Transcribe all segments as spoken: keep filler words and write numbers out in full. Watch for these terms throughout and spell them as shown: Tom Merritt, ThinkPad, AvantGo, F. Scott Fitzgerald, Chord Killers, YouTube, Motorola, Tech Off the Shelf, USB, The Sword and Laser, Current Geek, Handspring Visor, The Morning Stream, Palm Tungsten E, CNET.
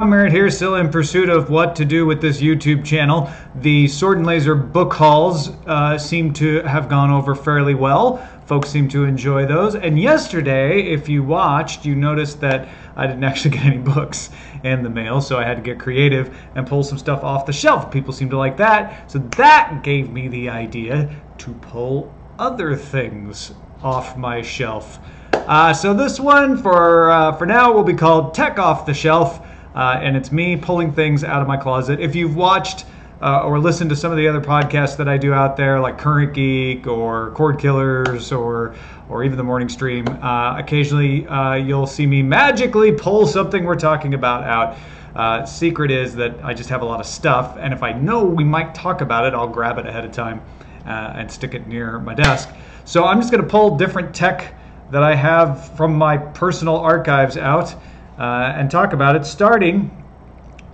Tom Merritt here, still in pursuit of what to do with this YouTube channel. The Sword and Laser book hauls uh, seem to have gone over fairly well. Folks seem to enjoy those. And yesterday, if you watched, you noticed that I didn't actually get any books in the mail, so I had to get creative and pull some stuff off the shelf. People seem to like that. So that gave me the idea to pull other things off my shelf. Uh, so this one, for, uh, for now, will be called Tech Off the Shelf. Uh, and it's me pulling things out of my closet. If you've watched uh, or listened to some of the other podcasts that I do out there, like Current Geek or Chord Killers or or even The Morning Stream, uh, occasionally uh, you'll see me magically pull something we're talking about out. Uh, secret is that I just have a lot of stuff, and if I know we might talk about it, I'll grab it ahead of time uh, and stick it near my desk. So I'm just going to pull different tech that I have from my personal archives out. Uh, and talk about it, starting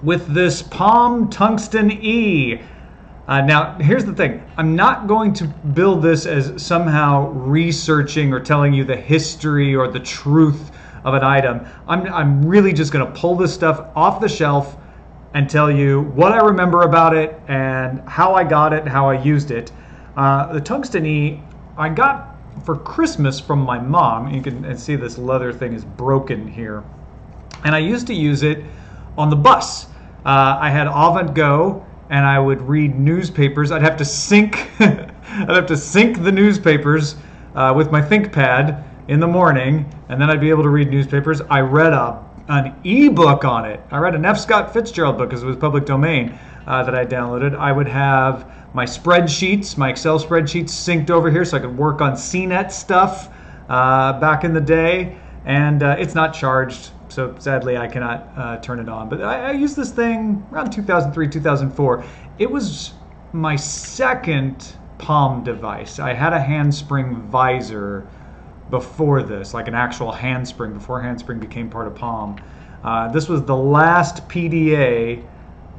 with this Palm Tungsten E. Uh, now, here's the thing. I'm not going to build this as somehow researching or telling you the history or the truth of an item. I'm, I'm really just going to pull this stuff off the shelf and tell you what I remember about it and how I got it and how I used it. Uh, the Tungsten E I got for Christmas from my mom. You can see this leather thing is broken here. And I used to use it on the bus. Uh, I had AvantGo, and I would read newspapers. I'd have to sync, I'd have to sync the newspapers uh, with my ThinkPad in the morning, and then I'd be able to read newspapers. I read a, an e-book on it. I read an F. Scott Fitzgerald book because it was public domain uh, that I downloaded. I would have my spreadsheets, my Excel spreadsheets, synced over here so I could work on C net stuff uh, back in the day. And uh, it's not charged. So sadly, I cannot uh, turn it on. But I, I used this thing around two thousand three, two thousand four. It was my second Palm device. I had a Handspring Visor before this, like an actual handspring, before Handspring became part of Palm. Uh, this was the last P D A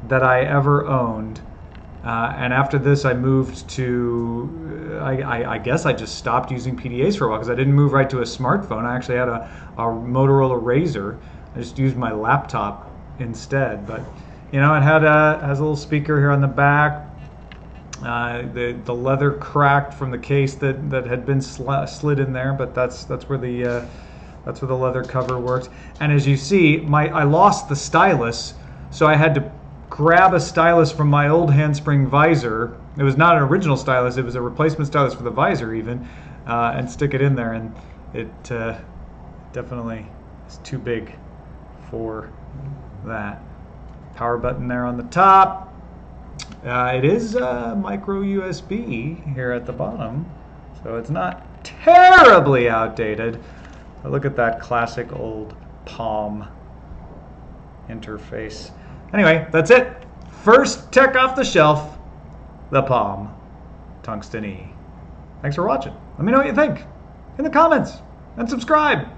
that I ever owned. Uh, and after this, I moved to, I, I, I guess I just stopped using P D As for a while because I didn't move right to a smartphone. I actually had a, a Motorola razor. I just used my laptop instead. But, you know, it had a, has a little speaker here on the back. Uh, the, the leather cracked from the case that, that had been sl slid in there, but that's, that's where the, uh, that's where the leather cover worked. And as you see, my, I lost the stylus, so I had to grab a stylus from my old Handspring Visor. It was not an original stylus, it was a replacement stylus for the visor even, uh, and stick it in there, and it uh, definitely is too big for that. Power button there on the top. Uh, it is uh, micro U S B here at the bottom, so it's not terribly outdated. But look at that classic old Palm interface. Anyway, that's it. First tech off the shelf, the Palm Tungsten E. Thanks for watching. Let me know what you think in the comments and subscribe.